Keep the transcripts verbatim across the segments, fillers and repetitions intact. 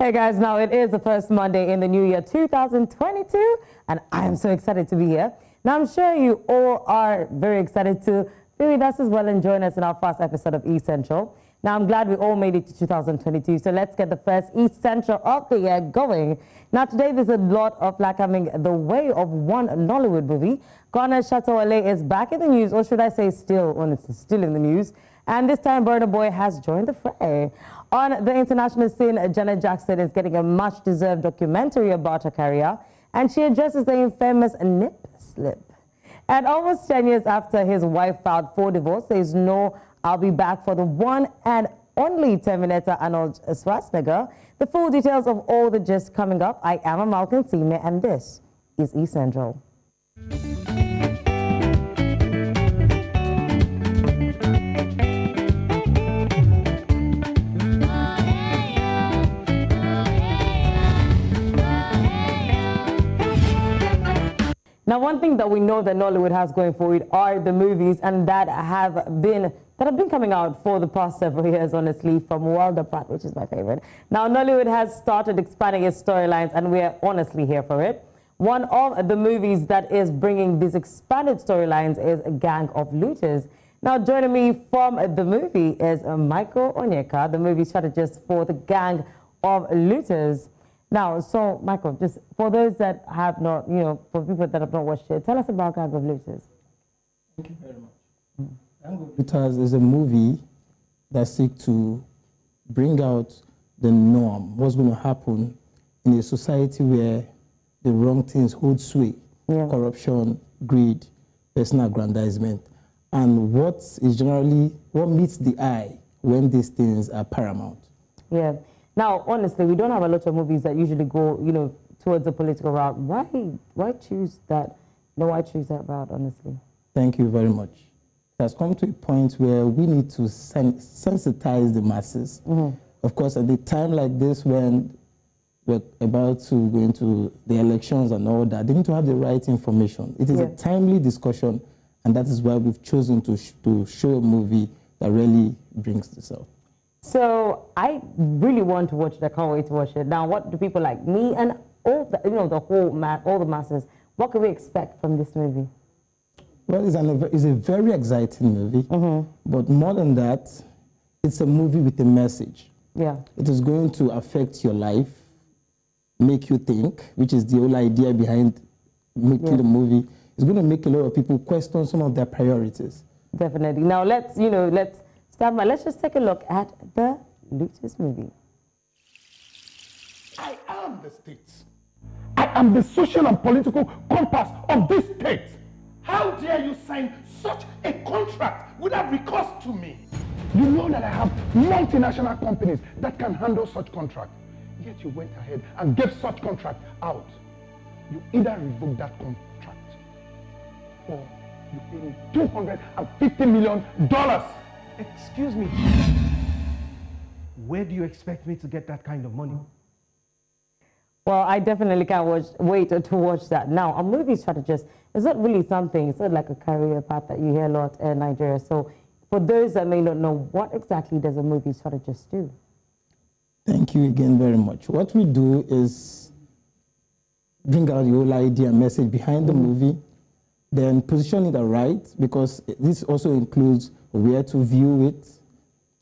Hey guys, now it is the first Monday in the new year two thousand twenty-two, and I am so excited to be here. Now I'm sure you all are very excited to be with us as well and join us in our first episode of eCentral. Now I'm glad we all made it to two thousand twenty-two, so let's get the first eCentral of the year going. Now today there's a lot of like coming the way of one Nollywood movie. Ghana Shatawale is back in the news, or should I say still, when it's still in the news. And this time, Burna Boy has joined the fray. On the international scene, Janet Jackson is getting a much-deserved documentary about her career, and she addresses the infamous nip slip. And almost ten years after his wife filed for divorce, there is no "I'll be back" for the one and only Terminator Arnold Schwarzenegger. The full details of all the gist coming up. I am Amal Kansiime, and this is eCentral. Now, one thing that we know that Nollywood has going for it are the movies, and that have been that have been coming out for the past several years, honestly, from Wild Apart, which is my favorite. Now, Nollywood has started expanding its storylines, and we are honestly here for it. One of the movies that is bringing these expanded storylines is Gang of Looters. Now, joining me from the movie is Michael Onyeka, the movie strategist for the Gang of Looters. Now, so, Michael, just for those that have not, you know, for people that have not watched it, tell us about Gang of Looters. Thank you very much. Mm-hmm. Gang of Looters is a movie that seeks to bring out the norm, what's going to happen in a society where the wrong things hold sway, yeah. Corruption, greed, personal aggrandizement, and what is generally, what meets the eye when these things are paramount. Yeah. Now, honestly, we don't have a lot of movies that usually go, you know, towards the political route. Why, why choose that? No, why choose that route, honestly? Thank you very much. It has come to a point where we need to sen sensitize the masses. Mm-hmm. Of course, at a time like this, when we're about to go into the elections and all that, they need to have the right information. It is yeah. a timely discussion, and that is why we've chosen to, sh to show a movie that really brings this out. So I really want to watch it. I can't wait to watch it. Now, what do people like me and all the, you know, the whole ma all the masses, what can we expect from this movie? Well, it's, an, it's a very exciting movie, mm-hmm. but more than that, it's a movie with a message. Yeah, it is going to affect your life, make you think, which is the whole idea behind making yeah. the movie. It's going to make a lot of people question some of their priorities. Definitely. Now let's, you know, let's. Stabma, let's just take a look at the Looters movie. I am the state. I am the social and political compass of this state. How dare you sign such a contract without recourse to me? You know that I have multinational companies that can handle such contract. Yet you went ahead and gave such contract out. You either revoke that contract or you pay me two hundred fifty million dollars. Excuse me, where do you expect me to get that kind of money? Well, I definitely can't watch, wait to watch that. Now, a movie strategist is not really something, it's not like a career path that you hear a lot in Nigeria. So for those that may not know, what exactly does a movie strategist do? Thank you again very much. What we do is bring out the whole idea and message behind the movie, then position it right, because this also includes where to view it,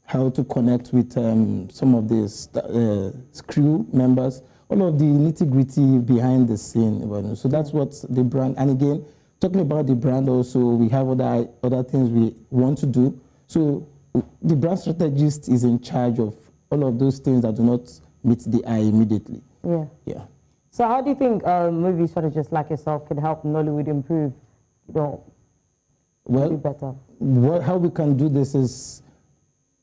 how to connect with um, some of the uh, crew members, all of the nitty-gritty behind the scene. So that's what the brand, and again, talking about the brand also, we have other, other things we want to do. So the brand strategist is in charge of all of those things that do not meet the eye immediately. Yeah. Yeah. So how do you think a movie strategist like yourself can help Nollywood improve, you know, well, be better? What, how we can do this is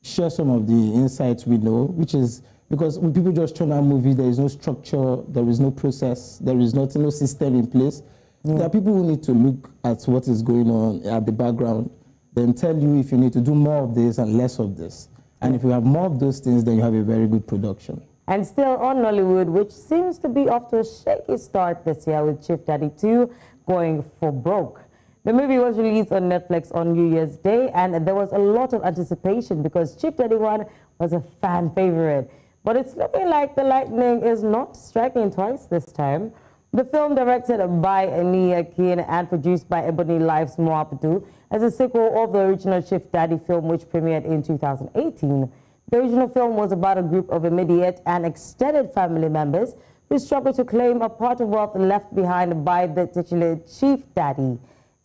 share some of the insights we know, which is because when people just turn out movies, there is no structure, there is no process, there is not, no system in place. Mm. There are people who need to look at what is going on at the background, then tell you if you need to do more of this and less of this. And if you have more of those things, then you have a very good production. And still on Nollywood, which seems to be off to a shaky start this year with Chief Daddy two going for broke. The movie was released on Netflix on New Year's Day, and there was a lot of anticipation because Chief Daddy one was a fan favorite. but it's looking like the lightning is not striking twice this time. The film, directed by Nia Keen and produced by Ebony Life's Mo Abudu, is a sequel of the original Chief Daddy film, which premiered in two thousand eighteen. The original film was about a group of immediate and extended family members who struggle to claim a part of wealth left behind by the titular Chief Daddy.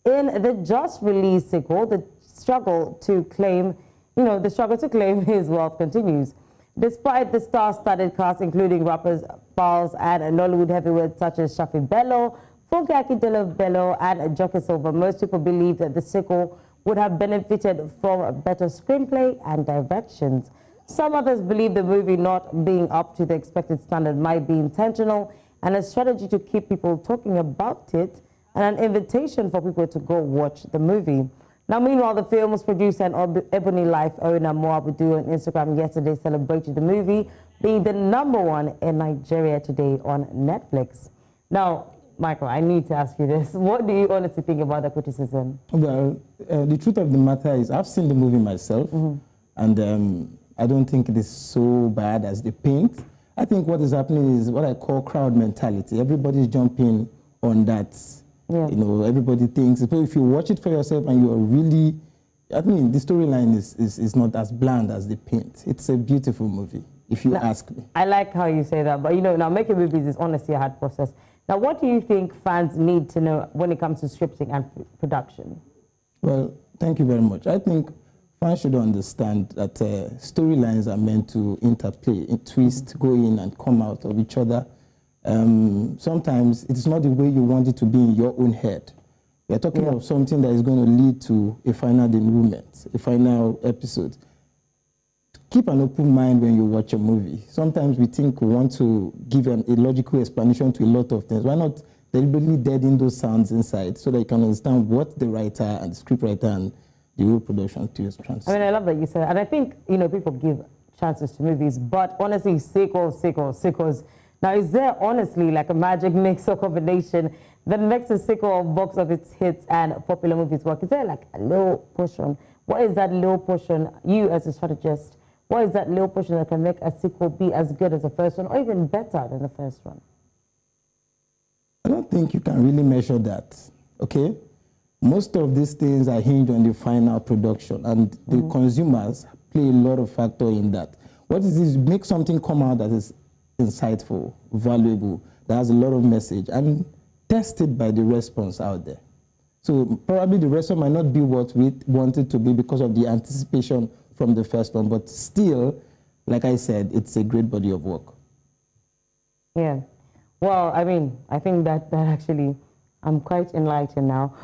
In the just-released sequel, the struggle to claim, you know, the struggle to claim his wealth continues. Despite the star-studded cast, including rappers, pals, and Nollywood heavyweights such as Shafi Bello, Fugaki Dolo Bello, and Joker Silver, most people believe that the sequel would have benefited from better screenplay and directions. Some others believe the movie not being up to the expected standard might be intentional and a strategy to keep people talking about it and an invitation for people to go watch the movie. Now, meanwhile, the film's producer and Ebony Life owner Mo Abudu on Instagram yesterday celebrated the movie being the number one in Nigeria today on Netflix. Now, Michael, I need to ask you this. What do you honestly think about the criticism? Well, uh, the truth of the matter is I've seen the movie myself, mm-hmm. and um, I don't think it is so bad as they paint. I think what is happening is what I call crowd mentality. Everybody's jumping on that. Yeah. You know, everybody thinks, so if you watch it for yourself and you are really, I mean, the storyline is, is, is not as bland as they paint. It's a beautiful movie, if you now, ask me. I like how you say that, but you know, now making movies is honestly a hard process. Now, what do you think fans need to know when it comes to scripting and production? Well, thank you very much. I think fans should understand that uh, storylines are meant to interplay, twist, go in and come out of each other. Um, sometimes it's not the way you want it to be in your own head. We're talking yeah. of something that is going to lead to a final denouement, a final episode. Keep an open mind when you watch a movie. Sometimes we think we want to give an, a logical explanation to a lot of things. Why not deliberately deaden those sounds inside so that you can understand what the writer and the scriptwriter and the whole production team is trying to say. I mean, I love that you said, and I think, you know, people give chances to movies, but honestly, sequels, sequels, sequels. Now, is there honestly like a magic mix or combination that makes a sequel of box office hits and popular movies work? Is there like a little portion? What is that little portion, you as a strategist, what is that little portion that can make a sequel be as good as the first one or even better than the first one? I don't think you can really measure that, okay? Most of these things are hinged on the final production, and the mm-hmm. consumers play a lot of factor in that. What is this? Make something come out that is insightful, valuable, that has a lot of message, and tested by the response out there. So probably the response might not be what we wanted to be because of the anticipation from the first one, but still, like I said, it's a great body of work. Yeah. Well, I mean, I think that, that actually, I'm quite enlightened now.